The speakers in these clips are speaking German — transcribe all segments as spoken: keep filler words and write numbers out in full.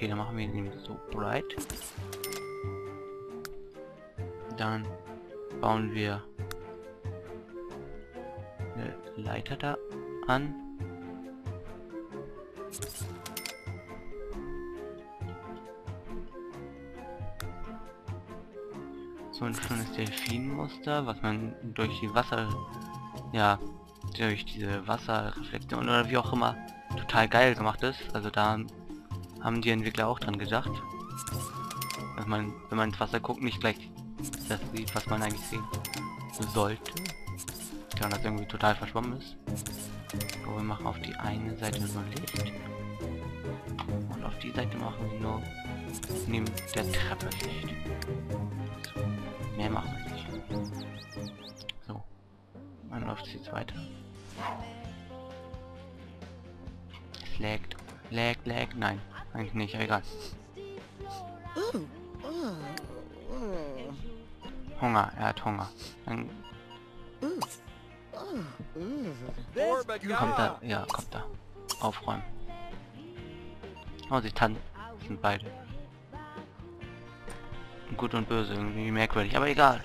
Okay, dann machen wir ihn eben so bright. Dann bauen wir eine Leiter da an. So ein schönes Delfinmuster, was man durch die Wasser, ja, durch diese Wasserreflekte oder wie auch immer total geil gemacht ist. Also da haben die Entwickler auch dran gedacht, dass man, wenn man ins Wasser guckt, nicht gleich das sieht, was man eigentlich sehen sollte. Ja, das irgendwie total verschwommen ist. So, wir machen auf die eine Seite nur Licht und auf die Seite machen wir nur neben der Treppe Licht. So, mehr machen wir nicht. So, man läuft jetzt weiter. Es laggt. Lag, lag, nein, eigentlich nicht, aber egal. Hunger, er hat Hunger. Dann kommt da, ja, kommt da. Aufräumen. Oh, sie tanzen beide. Gut und böse, irgendwie merkwürdig, aber egal.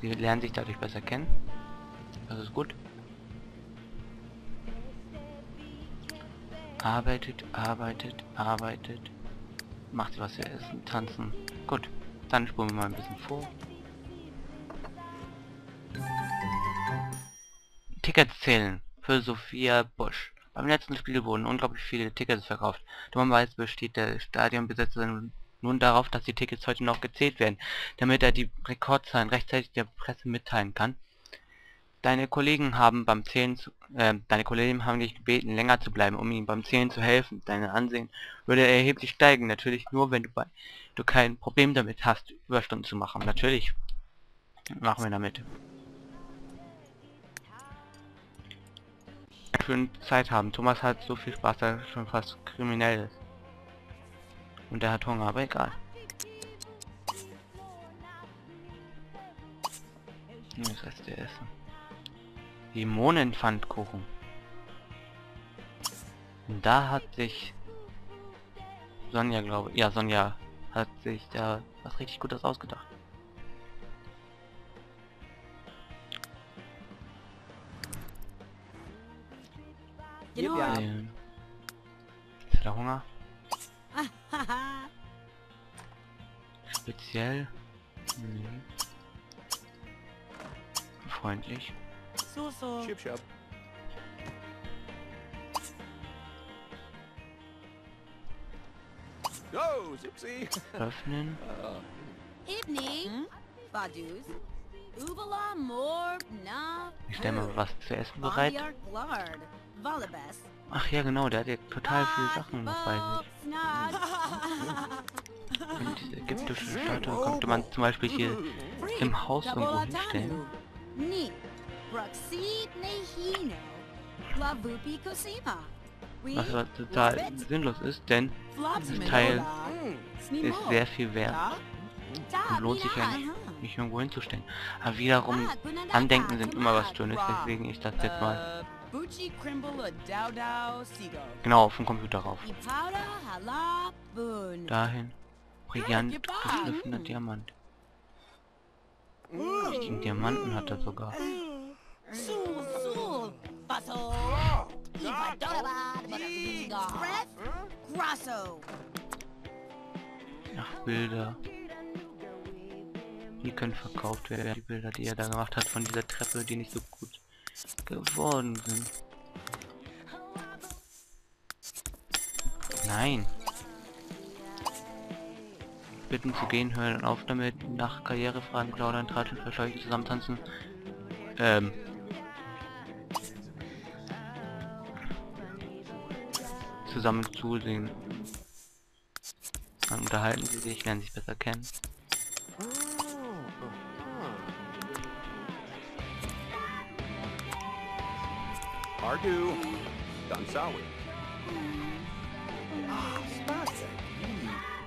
Sie lernen sich dadurch besser kennen. Das ist gut. Arbeitet, arbeitet, arbeitet. Macht was ihr essen, tanzen. Gut, dann spulen wir mal ein bisschen vor. Tickets zählen für Sophia Busch. Beim letzten Spiel wurden unglaublich viele Tickets verkauft. Dummerweise besteht der Stadionbesitzer nun darauf, dass die Tickets heute noch gezählt werden, damit er die Rekordzahlen rechtzeitig der Presse mitteilen kann. Deine Kollegen haben beim Zählen zu, äh, deine Kollegen haben dich gebeten, länger zu bleiben, um ihm beim Zählen zu helfen. Dein Ansehen würde erheblich steigen, natürlich nur, wenn du bei du kein Problem damit hast, Überstunden zu machen. Natürlich machen wir damit. Schöne Zeit haben. Thomas hat so viel Spaß, dass er schon fast kriminell ist. Und er hat Hunger, aber egal. Das heißt, der Essen. Limonenpfannkuchen. Da hat sich Sonja, glaube ich. Ja, Sonja hat sich da was richtig Gutes ausgedacht. Genau. Ja. Ist der Hunger? Speziell. Mhm. Freundlich. So, so. Schip, schip. Go, Zipsi. Öffnen. Evening. Badus. Ubala more na. Ich stelle mal was zu essen bereit. Ach ja, genau, der hat ja total viele Sachen noch bei sich. Und diese ägyptische Statue konnte man zum Beispiel hier im Haus irgendwo hinstellen. Was total sinnlos ist, denn das Teil ist sehr viel wert. Und lohnt sich ja nicht, mich irgendwo hinzustellen. Aber wiederum, Andenken sind immer was Schönes, deswegen ich das jetzt mal... Genau, auf dem Computer rauf. Dahin. Brillant geschliffener Diamant. Richtigen Diamanten hat er sogar. Ach, Bilder. Die können verkauft werden. Die Bilder, die er da gemacht hat von dieser Treppe, die nicht so gut geworden sind. Nein. Bitten zu gehen, hören auf damit, nach Karrierefragen, Plaudern, Tratschen, Verscheuchen, Zusammentanzen. Ähm. Zusammen zusehen. Dann unterhalten sie sich, lernen sich besser kennen. Ardu, Dansawi.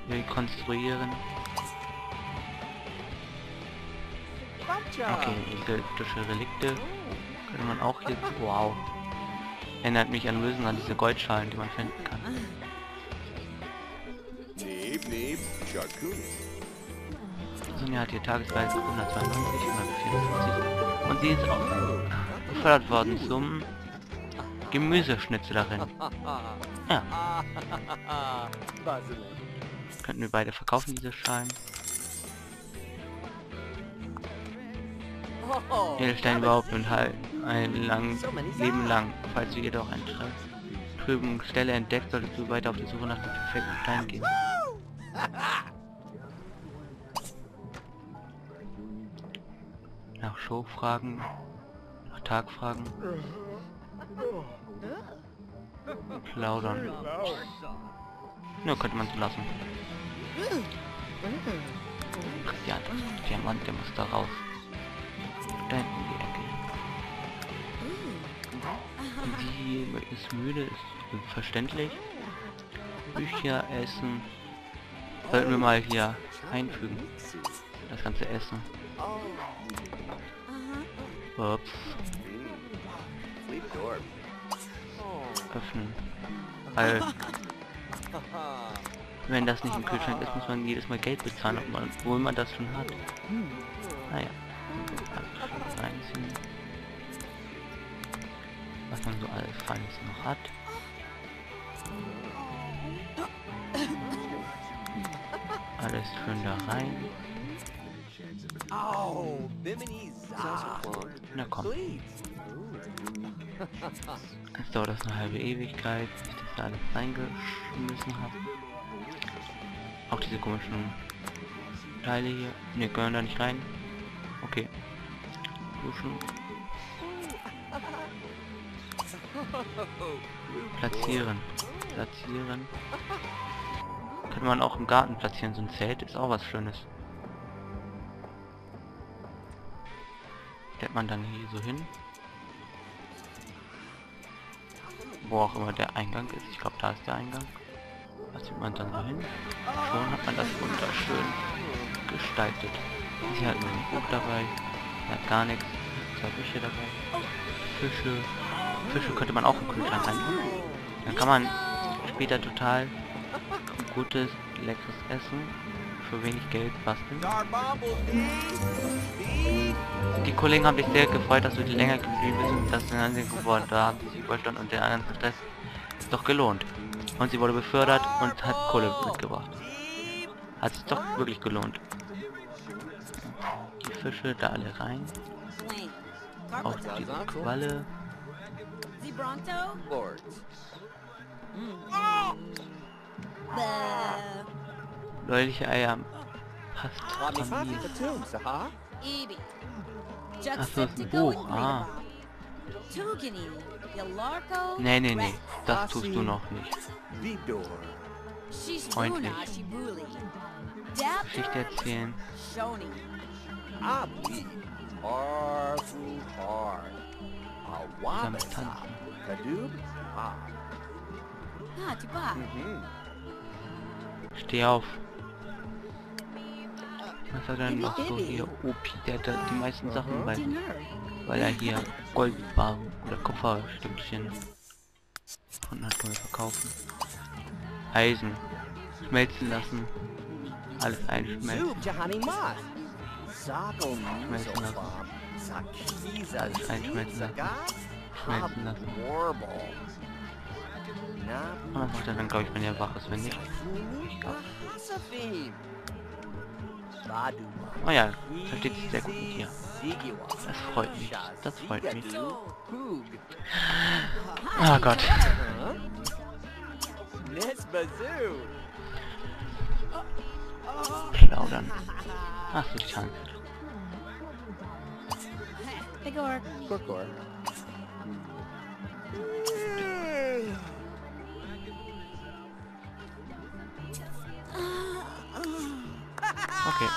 Wir konstruieren Okay, diese türkische Relikte könnte man auch jetzt... Wow. Erinnert mich an Lösen, an diese Goldschalen, die man finden kann. Sonja hat hier Tagesweise hundertzweiundneunzig, hundertvierundfünfzig und sie ist auch gefördert worden zum Gemüseschnitzlerin. Ja. Könnten wir beide verkaufen, diese Schalen. Edelstein überhaupt und halt ein lang, Leben lang. Falls du jedoch eine trüben Stelle entdeckst, solltest du weiter auf die Suche nach dem perfekten Stein gehen. Nach Showfragen, nach Tagfragen. Plaudern. Nur ja, könnte man so lassen. Ja, das Diamant, der muss da raus. Da hinten in die Ecke. Die ist müde, ist verständlich. Bücher essen. Sollten wir mal hier einfügen. Das ganze Essen. Ups. Öffnen. Weil, wenn das nicht im Kühlschrank ist, muss man jedes Mal Geld bezahlen, obwohl man das schon hat. Naja. Was man so alles Feines noch hat. Alles schön da rein. Na komm. Es dauert das eine halbe Ewigkeit, bis ich das da alles reingeschmissen habe. Auch diese komischen Teile hier. Ne, gehören da nicht rein. Okay. Duschen. Platzieren. Platzieren. Könnte man auch im Garten platzieren, so ein Zelt ist auch was Schönes. Stellt man dann hier so hin. Wo auch immer der Eingang ist. Ich glaube, da ist der Eingang. Da zieht man dann so hin. Schon hat man das wunderschön gestaltet. Sie hat nur ein Buch dabei. Sie hat gar nichts. Zwei Bücher dabei. Fische. Fische könnte man auch im Kühlschrank reintun. Dann kann man später total gutes, leckeres Essen für wenig Geld basteln. Die Kollegen haben sich sehr gefreut, dass wir die länger geblieben sind und das in Ansehen geworden. Da haben sie sich überstanden und den anderen Stress ist doch gelohnt. Und sie wurde befördert und hat Kohle mitgebracht. Hat sich doch wirklich gelohnt. Die Fische da alle rein. Auch die Qualle. Bläuliche Eier. Passt. Ach, das ist ein Buch. Ah. Nee, nee, nee. Das tust du noch nicht. Freundlich. Geschichte erzählen. Zusammen tanzen. Mhm. Steh auf. Was hat er denn noch so hier? Opi, der hat die meisten Sachen bei, weil er hier Goldbarren oder Kupferstückchen gefunden hat, können wir verkaufen. Eisen schmelzen lassen, alles einschmelzen. Schmelzen lassen. Alles einschmelzen lassen. Schmelzen lassen. Und das macht er dann, glaube ich, wenn er wach ist, wenn nicht. Ich glaub. Oh ja, versteht sich sehr gut mit dir. Das freut mich. Das freut mich. Oh Gott. Plaudern. Ach, so die Tanz. Okay.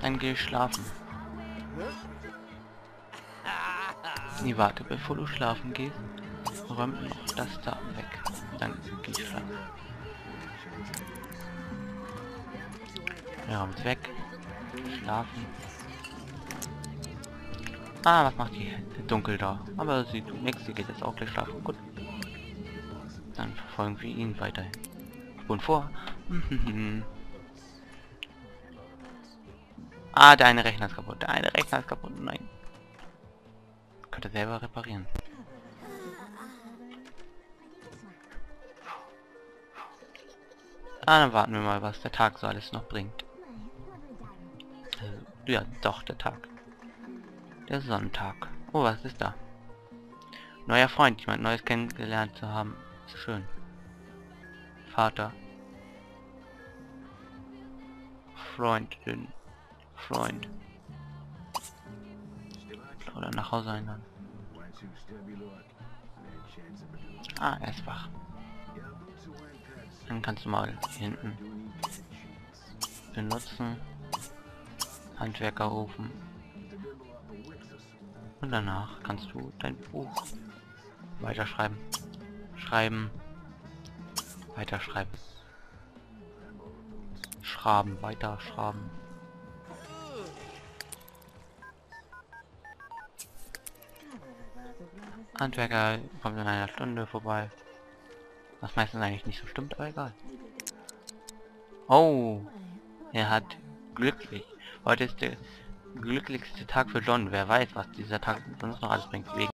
Dann gehe ich schlafen. Nee, warte, bevor du schlafen gehst, räumt noch das da weg. Dann gehe ich schlafen. Wir räumt weg. schlafen. Ah, was macht die dunkel da? Aber sie tut nichts, sie geht jetzt auch gleich schlafen. Gut. Dann verfolgen wir ihn weiterhin. Spuren vor. Ah, der eine Rechner ist kaputt. Der eine Rechner ist kaputt. Nein. Könnte selber reparieren. Ah, dann warten wir mal, was der Tag so alles noch bringt. Also, ja, doch, der Tag. Der Sonntag. Oh, was ist da? Neuer Freund, jemand Neues kennengelernt zu haben. Ist schön. Vater. Freundin. Freund. Oder nach Hause einladen. Ah, er ist wach. Dann kannst du mal hier hinten benutzen. Handwerkerofen. Und danach kannst du dein Buch weiterschreiben. Schreiben. Weiterschreiben. Schraben, weiterschraben. Handwerker kommt in einer Stunde vorbei. Was meistens eigentlich nicht so stimmt, aber egal. Oh, er hat glücklich. Heute ist der glücklichste Tag für John. Wer weiß, was dieser Tag sonst noch alles bringt.